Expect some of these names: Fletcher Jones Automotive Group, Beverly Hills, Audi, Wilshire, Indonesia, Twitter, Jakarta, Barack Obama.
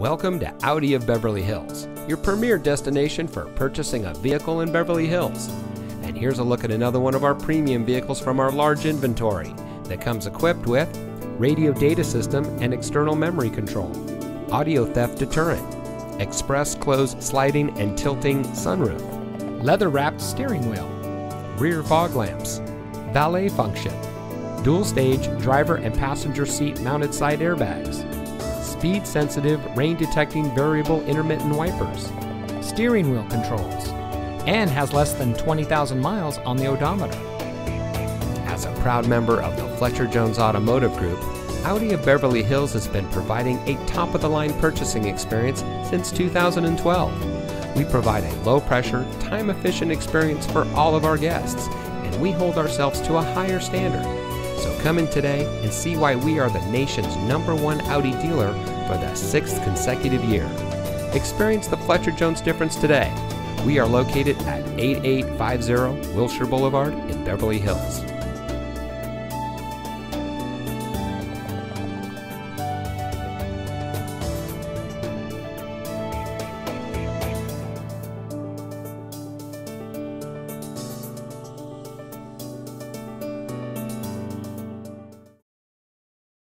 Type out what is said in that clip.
Welcome to Audi of Beverly Hills, your premier destination for purchasing a vehicle in Beverly Hills. And here's a look at another one of our premium vehicles from our large inventory that comes equipped with radio data system and external memory control, audio theft deterrent, express close sliding and tilting sunroof, leather-wrapped steering wheel, rear fog lamps, valet function, dual-stage driver and passenger seat mounted side airbags, speed-sensitive, rain-detecting variable intermittent wipers, steering wheel controls, and has less than 20,000 miles on the odometer. As a proud member of the Fletcher Jones Automotive Group, Audi of Beverly Hills has been providing a top-of-the-line purchasing experience since 2012. We provide a low-pressure, time-efficient experience for all of our guests, and we hold ourselves to a higher standard. So come in today and see why we are the nation's #1 Audi dealer for the 6th consecutive year. Experience the Fletcher Jones difference today. We are located at 8850 Wilshire Boulevard in Beverly Hills.